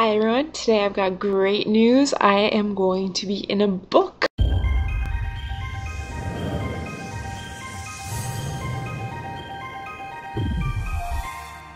Hi everyone, today I've got great news. I am going to be in a book.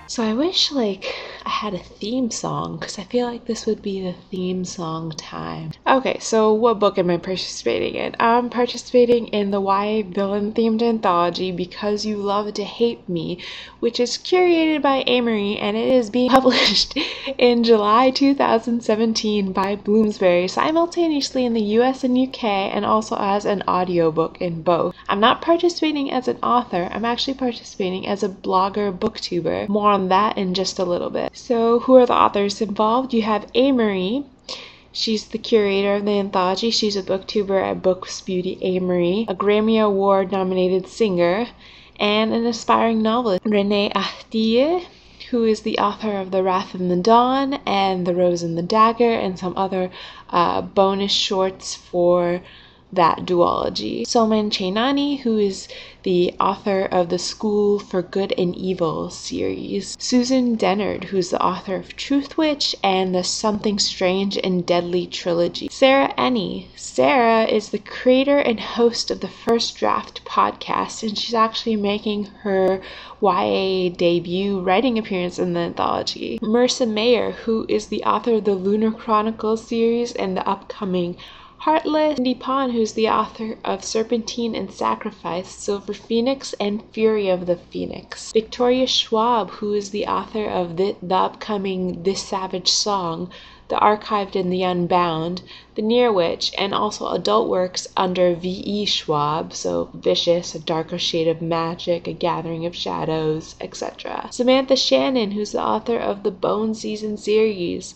So I wish I had a theme song because I feel like this would be the theme song time. Okay, so what book am I participating in? I'm participating in the YA villain themed anthology Because You Love to Hate Me, which is curated by Ameriie, and it is being published in July 2017 by Bloomsbury simultaneously in the US and UK, and also as an audiobook in both. I'm not participating as an author, I'm actually participating as a blogger booktuber. More on that in just a little bit. So who are the authors involved? You have Ameriie. She's the curator of the anthology. She's a booktuber at Books Beauty Ameriie, a Grammy Award nominated singer, and an aspiring novelist. Renée Ahdieh, who is the author of The Wrath and the Dawn and The Rose and the Dagger and some other bonus shorts for that duology. Soman Chainani, who is the author of the School for Good and Evil series. Susan Dennard, who's the author of Truthwitch and the Something Strange and Deadly trilogy. Sarah Enni. Sarah is the creator and host of the First Draft podcast, and she's actually making her YA debut writing appearance in the anthology. Marissa Meyer, who is the author of the Lunar Chronicles series and the upcoming Heartless. Cindy Pon, who's the author of Serpentine and Sacrifice, Silver Phoenix, and Fury of the Phoenix. Victoria Schwab, who is the author of the upcoming This Savage Song, The Archived and the Unbound, The Near Witch, and also adult works under V.E. Schwab, so Vicious, A Darker Shade of Magic, A Gathering of Shadows, etc. Samantha Shannon, who's the author of the Bone Season series.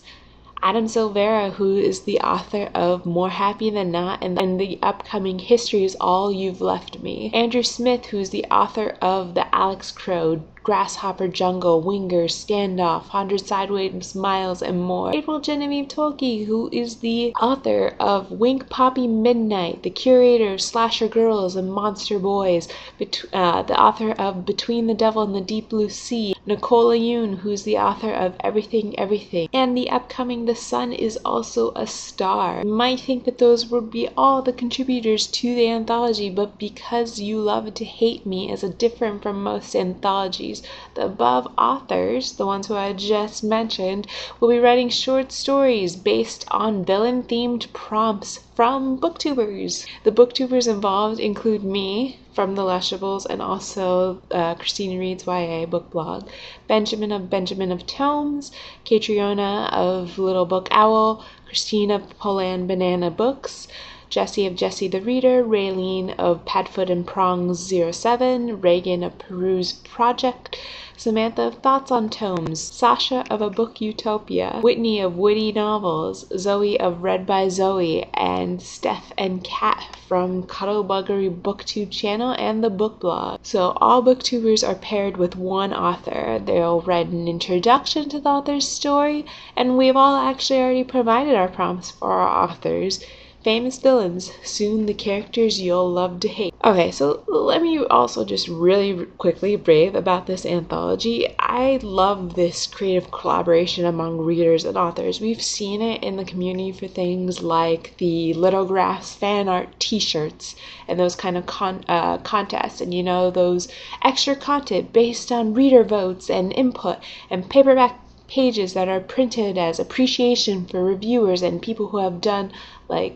Adam Silvera, who is the author of More Happy Than Not and the upcoming History Is All You've Left Me. Andrew Smith, who is the author of The Alex Crow, Grasshopper Jungle, Wingers, Standoff, 100 Sideways Miles, and more. April Genevieve Tucholke, who is the author of Wink Poppy Midnight, the curator of Slasher Girls and Monster Boys, the author of Between the Devil and the Deep Blue Sea. Nicola Yoon, who's the author of Everything, Everything, and the upcoming The Sun Is Also a Star. You might think that those would be all the contributors to the anthology, but Because You Love to Hate Me is different from most anthologies. The above authors, the ones who I just mentioned, will be writing short stories based on villain-themed prompts from booktubers. The booktubers involved include me from The Lushables and also Christine Reed's YA book blog, Benjamin of Tomes, Catriona of Little Book Owl, Christina Polan Banana Books, Jesse of Jesse the Reader, Raylene of Padfoot and Prongs 07, Reagan of Peruse Project, Samantha of Thoughts on Tomes, Sasha of A Book Utopia, Whitney of Witty Novels, Zoe of Read by Zoe, and Steph and Kat from Cuddlebuggery BookTube channel and the book blog. So all booktubers are paired with one author. They'll read an introduction to the author's story, and we've all actually already provided our prompts for our authors. Famous villains, soon the characters you'll love to hate. Okay, so let me also just really quickly rave about this anthology. I love this creative collaboration among readers and authors. We've seen it in the community for things like the Lithographs fan art t-shirts and those kind of contests, and those extra content based on reader votes and input and paperback pages that are printed as appreciation for reviewers and people who have done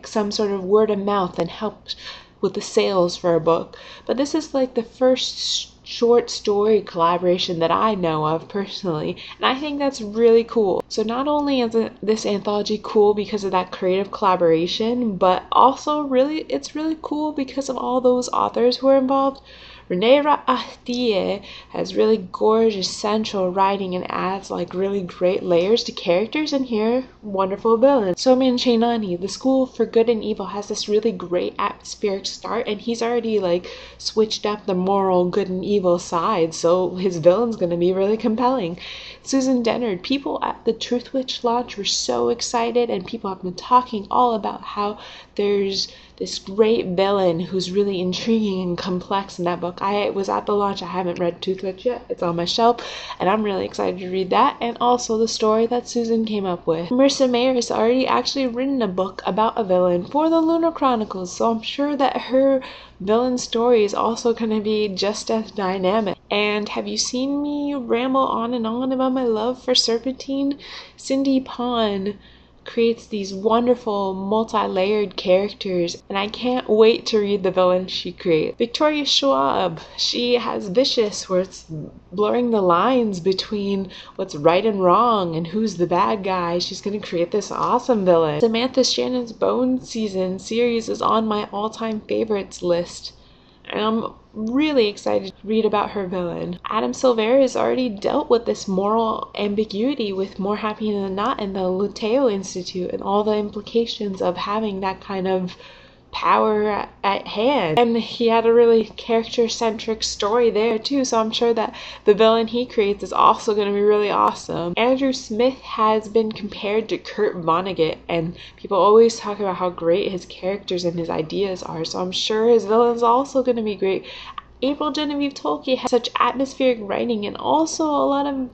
some sort of word of mouth and helped with the sales for a book. But this is the first short story collaboration that I know of personally, and I think that's really cool. So not only is this anthology cool because of that creative collaboration, but also it's really cool because of all those authors who are involved. Renée Ahdieh has really gorgeous sensual writing and adds really great layers to characters, and here wonderful villains. Soman Chainani, the School for Good and Evil, has this really great atmospheric start, and he's already switched up the moral good and evil side, so his villain's gonna be really compelling. Susan Dennard, people at the Truthwitch launch were so excited, and people have been talking all about how there's this great villain who's really intriguing and complex in that book. I was at the launch. I haven't read Truthwitch yet. It's on my shelf, and I'm really excited to read that, and also the story that Susan came up with. Marissa Meyer has already actually written a book about a villain for the Lunar Chronicles, so I'm sure that her villain story is also going to be just as dynamic. And have you seen me ramble on and on about my love for Serpentine? Cindy Pon creates these wonderful multi-layered characters, and I can't wait to read the villain she creates. Victoria Schwab, she has Vicious, where it's blurring the lines between what's right and wrong and who's the bad guy. She's going to create this awesome villain. Samantha Shannon's Bone Season series is on my all-time favorites list, and I'm really excited to read about her villain. Adam Silvera has already dealt with this moral ambiguity with More Happy Than Not and the Luteo Institute and all the implications of having that kind of power at hand. And he had a really character-centric story there too, so I'm sure that the villain he creates is also going to be really awesome. Andrew Smith has been compared to Kurt Vonnegut, and people always talk about how great his characters and his ideas are, so I'm sure his villain is also going to be great. April Genevieve Tucholke has such atmospheric writing and also a lot of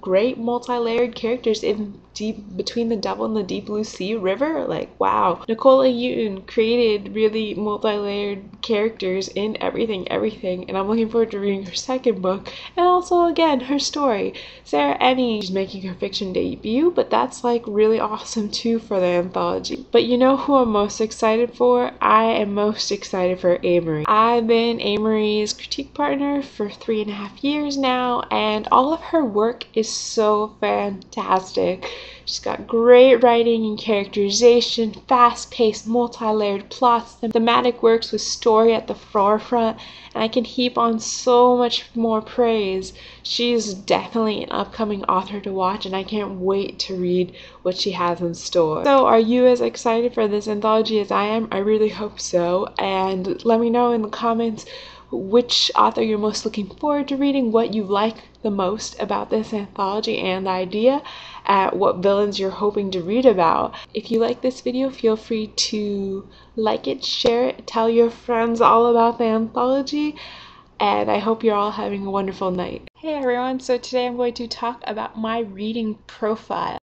great multi-layered characters in Between the Devil and the Deep Blue Sea River. Like, wow. Nicola Yoon created really multi-layered characters in Everything, Everything, and I'm looking forward to reading her second book, and also, again, her story. Sarah Enni, she's making her fiction debut, but that's, like, really awesome, too, for the anthology. But you know who I'm most excited for? I am most excited for Ameriie. I've been Ameriie's critique partner for 3.5 years now, and all of her work is so fantastic. She's got great writing and characterization, fast-paced, multi-layered plots, thematic works with story at the forefront, and I can heap on so much more praise. She's definitely an upcoming author to watch, and I can't wait to read what she has in store. So are you as excited for this anthology as I am? I really hope so, and let me know in the comments which author you're most looking forward to reading, what you like the most about this anthology and the idea, at what villains you're hoping to read about. If you like this video, feel free to like it, share it, tell your friends all about the anthology, and I hope you're all having a wonderful night. Hey everyone, so today I'm going to talk about my reading profile.